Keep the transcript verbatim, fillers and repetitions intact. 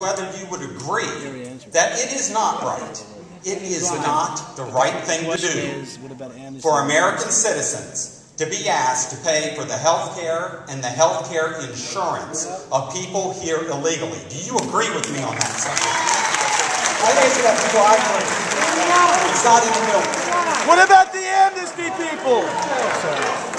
whether you would agree that it is not right, it is not the right thing to do for American citizens to be asked to pay for the health care and the health care insurance of people here illegally. Do you agree with me on that subject? I answer that people, I agree. It's not in the middle. What about the amnesty people?